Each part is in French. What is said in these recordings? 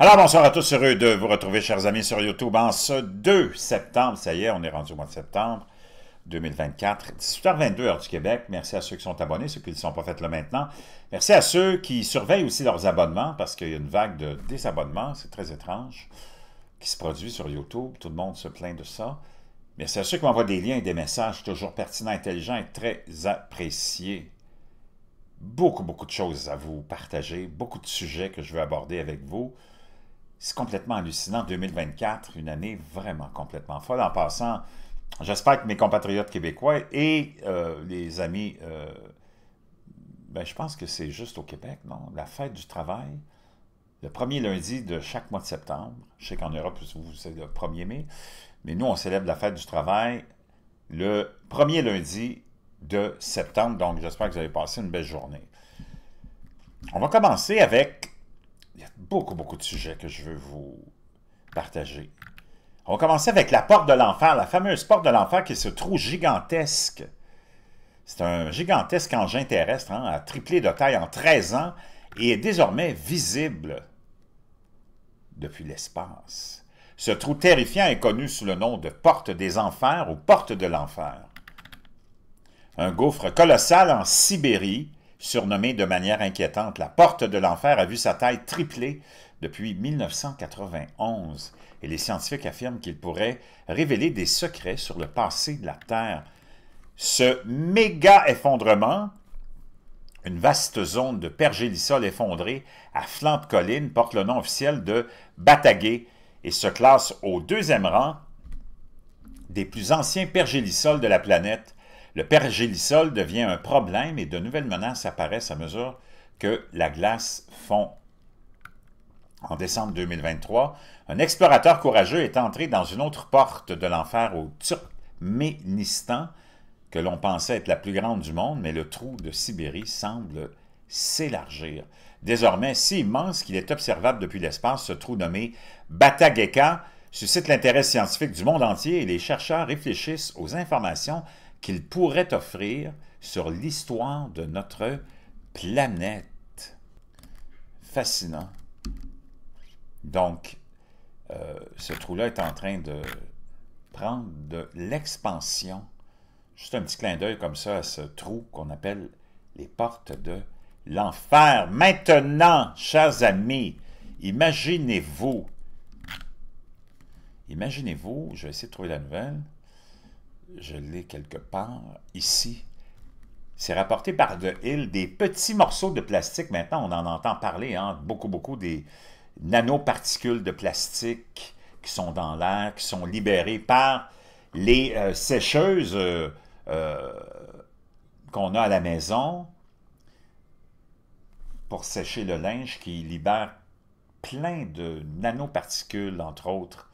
Alors, bonsoir à tous, heureux de vous retrouver, chers amis, sur YouTube en ce 2 septembre. Ça y est, on est rendu au mois de septembre 2024, 18h22 heure du Québec. Merci à ceux qui sont abonnés, ceux qui ne sont pas faits là maintenant. Merci à ceux qui surveillent aussi leurs abonnements, parce qu'il y a une vague de désabonnements, c'est très étrange, qui se produit sur YouTube. Tout le monde se plaint de ça. Merci à ceux qui m'envoient des liens et des messages toujours pertinents, intelligents et très appréciés. Beaucoup, beaucoup de choses à vous partager, beaucoup de sujets que je veux aborder avec vous. C'est complètement hallucinant, 2024, une année vraiment complètement folle. En passant, j'espère que mes compatriotes québécois et les amis, je pense que c'est juste au Québec, non? La fête du travail, le premier lundi de chaque mois de septembre. Je sais qu'en Europe, c'est le 1er mai, mais nous, on célèbre la fête du travail le premier lundi de septembre. Donc, j'espère que vous avez passé une belle journée. On va commencer avec... Il y a beaucoup, beaucoup de sujets que je veux vous partager. On va commencer avec la porte de l'enfer, la fameuse porte de l'enfer qui est ce trou gigantesque. C'est un gigantesque engin terrestre, hein, à tripler de taille en 13 ans et est désormais visible depuis l'espace. Ce trou terrifiant est connu sous le nom de porte des enfers ou porte de l'enfer. Un gouffre colossal en Sibérie, surnommée de manière inquiétante, la porte de l'enfer a vu sa taille tripler depuis 1991 et les scientifiques affirment qu'il pourrait révéler des secrets sur le passé de la Terre. Ce méga-effondrement, une vaste zone de pergélisol effondrée à flanc de colline, porte le nom officiel de Batagé et se classe au 2e rang des plus anciens pergélisols de la planète. Le pergélisol devient un problème et de nouvelles menaces apparaissent à mesure que la glace fond. En décembre 2023, un explorateur courageux est entré dans une autre porte de l'enfer au Turkménistan, que l'on pensait être la plus grande du monde, mais le trou de Sibérie semble s'élargir. Désormais si immense qu'il est observable depuis l'espace, ce trou nommé Batagayka suscite l'intérêt scientifique du monde entier et les chercheurs réfléchissent aux informations qu'il pourrait offrir sur l'histoire de notre planète. Fascinant. Donc, ce trou-là est en train de prendre de l'expansion. Juste un petit clin d'œil comme ça à ce trou qu'on appelle les portes de l'enfer. Maintenant, chers amis, imaginez-vous, je vais essayer de trouver la nouvelle. Je l'ai quelque part ici. C'est rapporté par The Hill. Des petits morceaux de plastique, maintenant, on en entend parler, hein, beaucoup des nanoparticules de plastique qui sont dans l'air, qui sont libérées par les sécheuses qu'on a à la maison pour sécher le linge, qui libèrent plein de nanoparticules, entre autres,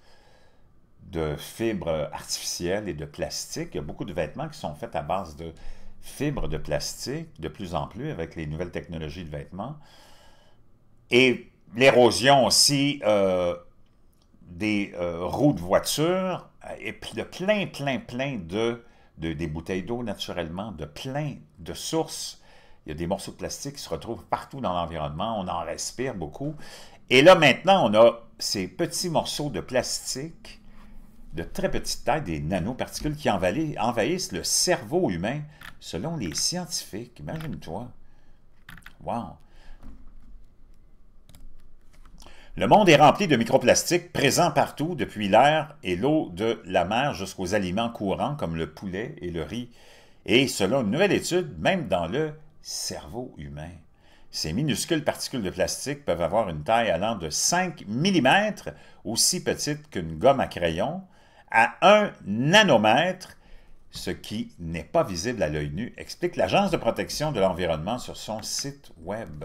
de fibres artificielles et de plastique. Il y a beaucoup de vêtements qui sont faits à base de fibres de plastique, de plus en plus, avec les nouvelles technologies de vêtements. Et l'érosion aussi des roues de voiture, et de plein de bouteilles d'eau, naturellement, de plein de sources. Il y a des morceaux de plastique qui se retrouvent partout dans l'environnement, on en respire beaucoup. Et là, maintenant, on a ces petits morceaux de plastique de très petite taille, des nanoparticules qui envahissent le cerveau humain, selon les scientifiques. Imagine-toi. Wow! Le monde est rempli de microplastiques présents partout, depuis l'air et l'eau de la mer jusqu'aux aliments courants, comme le poulet et le riz. Et selon une nouvelle étude, même dans le cerveau humain. Ces minuscules particules de plastique peuvent avoir une taille allant de 5 mm, aussi petite qu'une gomme à crayon, à 1 nanomètre, ce qui n'est pas visible à l'œil nu, explique l'Agence de protection de l'environnement sur son site web.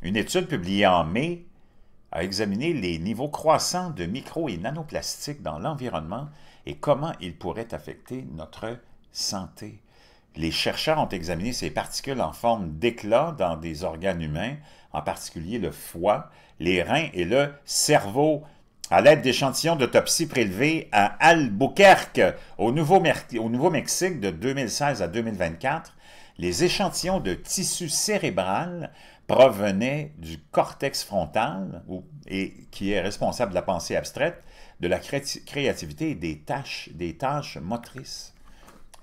Une étude publiée en mai a examiné les niveaux croissants de micro- et nanoplastiques dans l'environnement et comment ils pourraient affecter notre santé. Les chercheurs ont examiné ces particules en forme d'éclats dans des organes humains, en particulier le foie, les reins et le cerveau, à l'aide d'échantillons d'autopsie prélevés à Albuquerque, au Nouveau-Mexique de 2016 à 2024, les échantillons de tissu cérébral provenaient du cortex frontal, et qui est responsable de la pensée abstraite, de la créativité et des tâches motrices.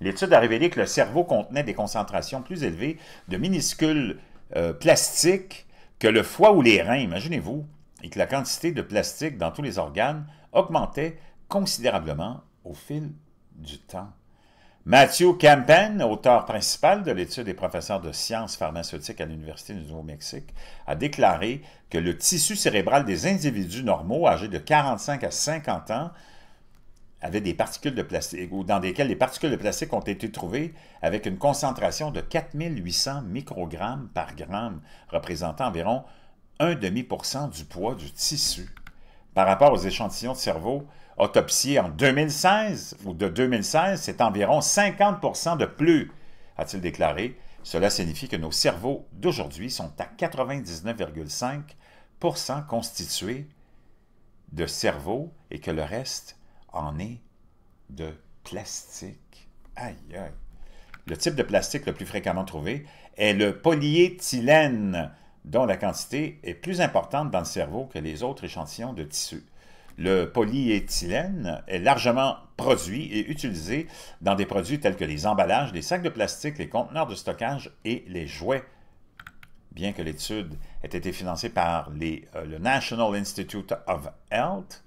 L'étude a révélé que le cerveau contenait des concentrations plus élevées de minuscules plastiques que le foie ou les reins, imaginez-vous, et que la quantité de plastique dans tous les organes augmentait considérablement au fil du temps. Matthew Campen, auteur principal de l'étude et professeur de sciences pharmaceutiques à l'Université du Nouveau-Mexique, a déclaré que le tissu cérébral des individus normaux âgés de 45 à 50 ans avait des particules de plastique, ou dans lesquelles les particules de plastique ont été trouvées avec une concentration de 4800 microgrammes par gramme, représentant environ 1,5% du poids du tissu. Par rapport aux échantillons de cerveau autopsiés en 2016 ou de 2016, c'est environ 50% de plus, a-t-il déclaré. Cela signifie que nos cerveaux d'aujourd'hui sont à 99,5% constitués de cerveau et que le reste en est de plastique. Aïe, aïe. Le type de plastique le plus fréquemment trouvé est le polyéthylène, dont la quantité est plus importante dans le cerveau que les autres échantillons de tissu. Le polyéthylène est largement produit et utilisé dans des produits tels que les emballages, les sacs de plastique, les conteneurs de stockage et les jouets. Bien que l'étude ait été financée par le National Institute of Health,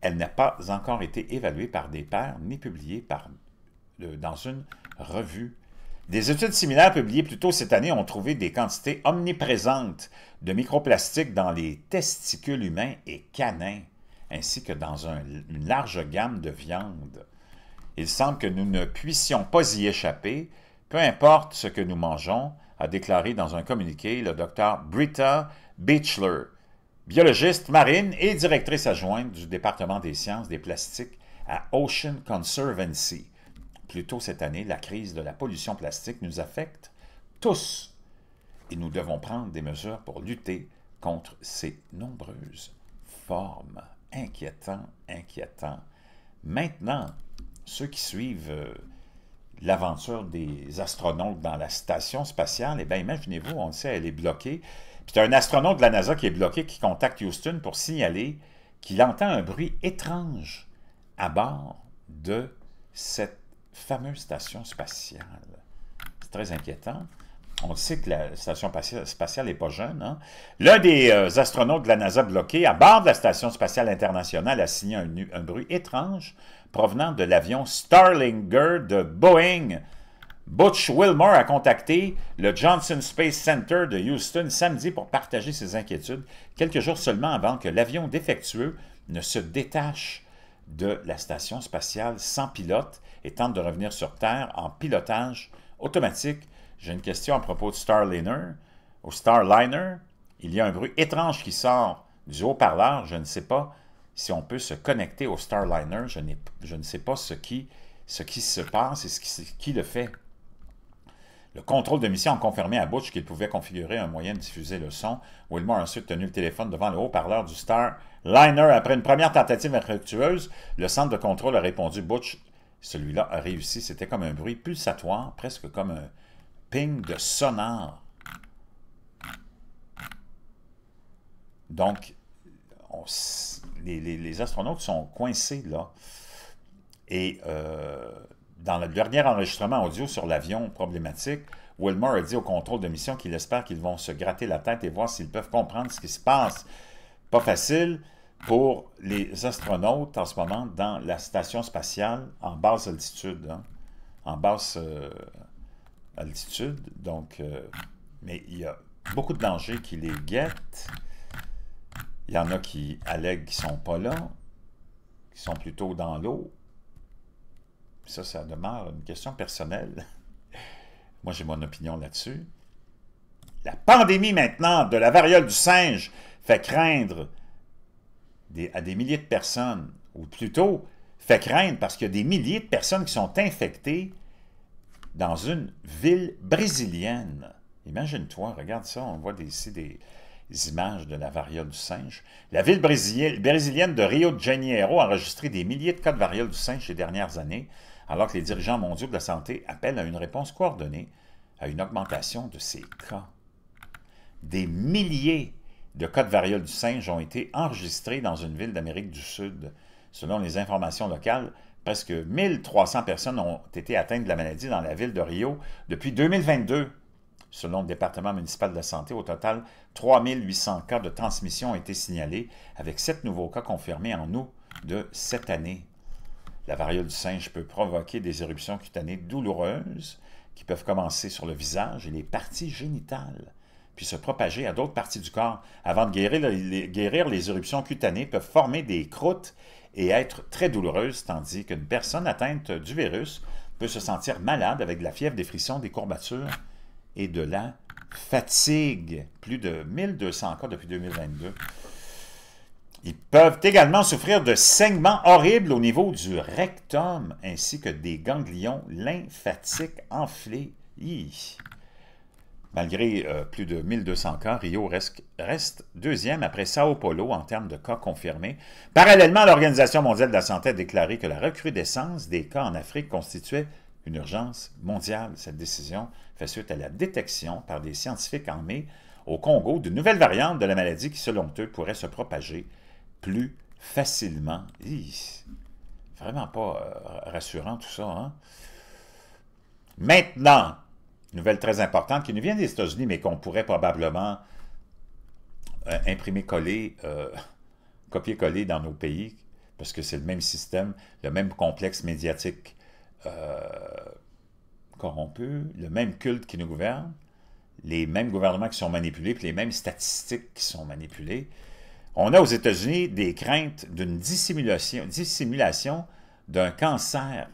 elle n'a pas encore été évaluée par des pairs ni publiée dans une revue. Des études similaires publiées plus tôt cette année ont trouvé des quantités omniprésentes de microplastiques dans les testicules humains et canins, ainsi que dans une large gamme de viandes. Il semble que nous ne puissions pas y échapper, peu importe ce que nous mangeons, a déclaré dans un communiqué le docteur Britta Beechler, biologiste marine et directrice adjointe du département des sciences des plastiques à Ocean Conservancy. Plus tôt cette année, la crise de la pollution plastique nous affecte tous et nous devons prendre des mesures pour lutter contre ces nombreuses formes. Inquiétant, inquiétant. Maintenant, ceux qui suivent l'aventure des astronautes dans la station spatiale, eh bien, imaginez-vous, on le sait, elle est bloquée. Puis tu as un astronaute de la NASA qui est bloqué, qui contacte Houston pour signaler qu'il entend un bruit étrange à bord de cette fameuse station spatiale. C'est très inquiétant. On sait que la station spatiale n'est pas jeune. Hein? L'un des astronautes de la NASA bloqué à bord de la Station spatiale internationale a signé un bruit étrange provenant de l'avion Starliner de Boeing. Butch Wilmore a contacté le Johnson Space Center de Houston samedi pour partager ses inquiétudes, quelques jours seulement avant que l'avion défectueux ne se détache de la station spatiale sans pilote et tente de revenir sur Terre en pilotage automatique. J'ai une question à propos de Starliner. Au Starliner, il y a un bruit étrange qui sort du haut-parleur. Je ne sais pas si on peut se connecter au Starliner. Je ne sais pas ce qui se passe et qui le fait. Le contrôle de mission a confirmé à Butch qu'il pouvait configurer un moyen de diffuser le son. Wilmore a ensuite tenu le téléphone devant le haut-parleur du Starliner. Après une première tentative infructueuse, le centre de contrôle a répondu. Butch, celui-là, a réussi. C'était comme un bruit pulsatoire, presque comme un ping de sonore. Donc, les astronautes sont coincés là. Et dans le dernier enregistrement audio sur l'avion problématique, Wilmore a dit au contrôle de mission qu'il espère qu'ils vont se gratter la tête et voir s'ils peuvent comprendre ce qui se passe. Pas facile pour les astronautes en ce moment dans la station spatiale en basse altitude. Hein? En basse altitude, donc... mais il y a beaucoup de dangers qui les guettent. Il y en a qui allèguent qu'ils ne sont pas là, qui sont plutôt dans l'eau. Ça, ça demeure une question personnelle. Moi, j'ai mon opinion là-dessus. La pandémie maintenant de la variole du singe fait craindre à des milliers de personnes, ou plutôt fait craindre parce qu'il y a des milliers de personnes qui sont infectées dans une ville brésilienne. Imagine-toi, regarde ça, on voit ici des images de la variole du singe. La ville brésilienne de Rio de Janeiro a enregistré des milliers de cas de variole du singe ces dernières années, alors que les dirigeants mondiaux de la santé appellent à une réponse coordonnée à une augmentation de ces cas. Des milliers de cas de variole du singe ont été enregistrés dans une ville d'Amérique du Sud. Selon les informations locales, presque 1300 personnes ont été atteintes de la maladie dans la ville de Rio depuis 2022. Selon le département municipal de la santé, au total, 3800 cas de transmission ont été signalés, avec 7 nouveaux cas confirmés en août de cette année. La variole du singe peut provoquer des éruptions cutanées douloureuses qui peuvent commencer sur le visage et les parties génitales, puis se propager à d'autres parties du corps. Avant de guérir, les éruptions cutanées peuvent former des croûtes et être très douloureuses, tandis qu'une personne atteinte du virus peut se sentir malade avec de la fièvre, des frissons, des courbatures et de la fatigue. Plus de 1200 cas depuis 2022. Ils peuvent également souffrir de saignements horribles au niveau du rectum, ainsi que des ganglions lymphatiques enflés. Hi. Malgré plus de 1200 cas, Rio reste deuxième après Sao Paulo en termes de cas confirmés. Parallèlement, l'Organisation mondiale de la santé a déclaré que la recrudescence des cas en Afrique constituait une urgence mondiale. Cette décision fait suite à la détection par des scientifiques en mai au Congo d'une nouvelle variante de la maladie qui, selon eux, pourrait se propager plus facilement. Hi. Vraiment pas rassurant tout ça, hein? Maintenant, nouvelle très importante qui nous vient des États-Unis, mais qu'on pourrait probablement imprimer, coller, copier-coller dans nos pays, parce que c'est le même système, le même complexe médiatique corrompu, le même culte qui nous gouverne, les mêmes gouvernements qui sont manipulés, puis les mêmes statistiques qui sont manipulées. On a aux États-Unis des craintes d'une dissimulation d'un cancer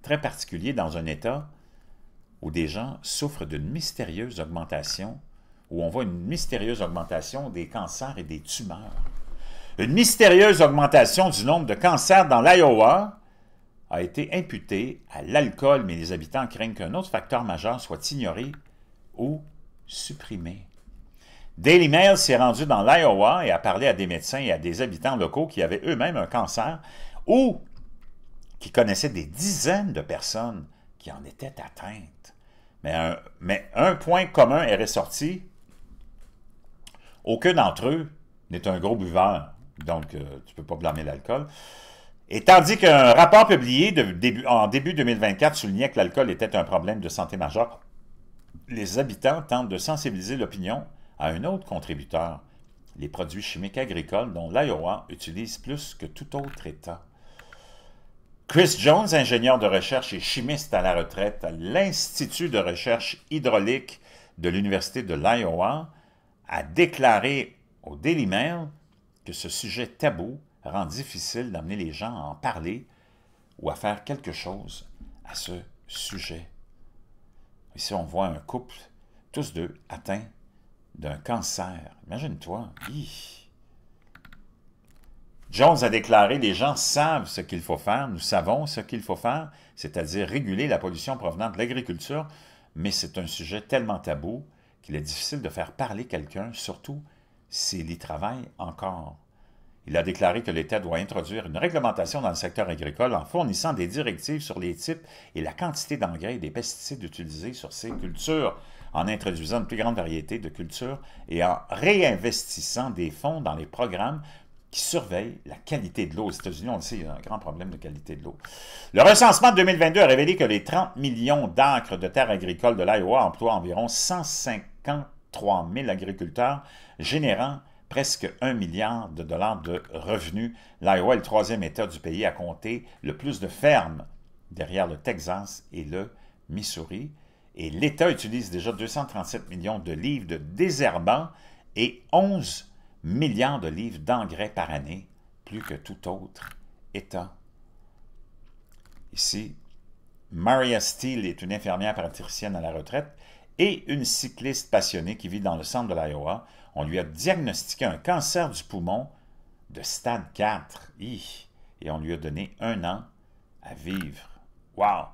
très particulier dans un État où des gens souffrent d'une mystérieuse augmentation, où on voit une mystérieuse augmentation des cancers et des tumeurs. Une mystérieuse augmentation du nombre de cancers dans l'Iowa a été imputée à l'alcool, mais les habitants craignent qu'un autre facteur majeur soit ignoré ou supprimé. Daily Mail s'est rendu dans l'Iowa et a parlé à des médecins et à des habitants locaux qui avaient eux-mêmes un cancer ou qui connaissaient des dizaines de personnes qui en étaient atteintes. Mais un point commun est ressorti. Aucun d'entre eux n'est un gros buveur, donc tu ne peux pas blâmer l'alcool. Et tandis qu'un rapport publié en début 2024 soulignait que l'alcool était un problème de santé majeur, les habitants tentent de sensibiliser l'opinion à un autre contributeur, les produits chimiques agricoles dont l'Iowa utilise plus que tout autre État. Chris Jones, ingénieur de recherche et chimiste à la retraite à l'Institut de recherche hydraulique de l'Université de l'Iowa, a déclaré au Daily Mail que ce sujet tabou rend difficile d'amener les gens à en parler ou à faire quelque chose à ce sujet. Ici, on voit un couple, tous deux, atteints d'un cancer. Imagine-toi. Jones a déclaré « Les gens savent ce qu'il faut faire, nous savons ce qu'il faut faire, c'est-à-dire réguler la pollution provenant de l'agriculture, mais c'est un sujet tellement tabou qu'il est difficile de faire parler quelqu'un, surtout s'il y travaille encore. » Il a déclaré que l'État doit introduire une réglementation dans le secteur agricole en fournissant des directives sur les types et la quantité d'engrais et des pesticides utilisés sur ces cultures, en introduisant une plus grande variété de cultures et en réinvestissant des fonds dans les programmes qui surveillent la qualité de l'eau. Aux États-Unis, on le sait, il y a un grand problème de qualité de l'eau. Le recensement de 2022 a révélé que les 30 millions d'acres de terres agricoles de l'Iowa emploient environ 153 000 agriculteurs, générant presque 1 milliard de $ de revenus. L'Iowa est le troisième État du pays à compter le plus de fermes, derrière le Texas et le Missouri. Et l'État utilise déjà 237 millions de livres de désherbants et 11 milliards de livres d'engrais par année, plus que tout autre État. Ici, Maria Steele est une infirmière praticienne à la retraite et une cycliste passionnée qui vit dans le centre de l'Iowa. On lui a diagnostiqué un cancer du poumon de stade 4. Et on lui a donné 1 an à vivre. Wow!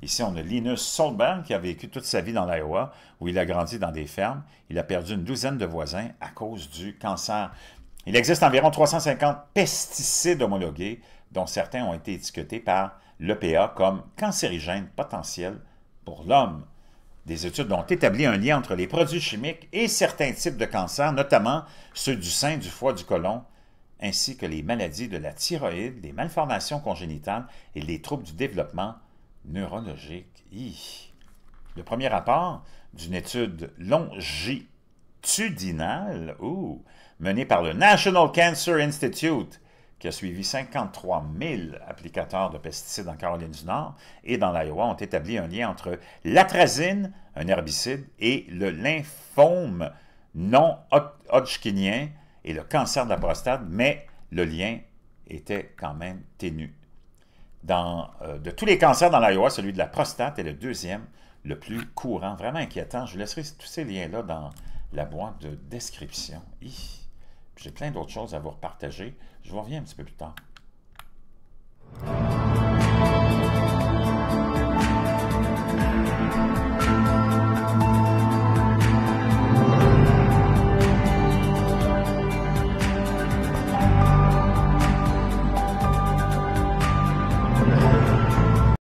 Ici, on a Linus Solberg qui a vécu toute sa vie dans l'Iowa, où il a grandi dans des fermes. Il a perdu une douzaine de voisins à cause du cancer. Il existe environ 350 pesticides homologués, dont certains ont été étiquetés par l'EPA comme cancérigènes potentiels pour l'homme. Des études ont établi un lien entre les produits chimiques et certains types de cancers, notamment ceux du sein, du foie, du côlon, ainsi que les maladies de la thyroïde, les malformations congénitales et les troubles du développement neurologique. Hi. Le premier rapport d'une étude longitudinale menée par le National Cancer Institute, qui a suivi 53 000 applicateurs de pesticides en Caroline du Nord et dans l'Iowa, ont établi un lien entre l'atrazine, un herbicide, et le lymphome non hodgkinien et le cancer de la prostate, mais le lien était quand même ténu. De tous les cancers dans l'Iowa, celui de la prostate est le deuxième le plus courant. Vraiment inquiétant. Je vous laisserai tous ces liens-là dans la boîte de description. J'ai plein d'autres choses à vous repartager. Je vous reviens un petit peu plus tard.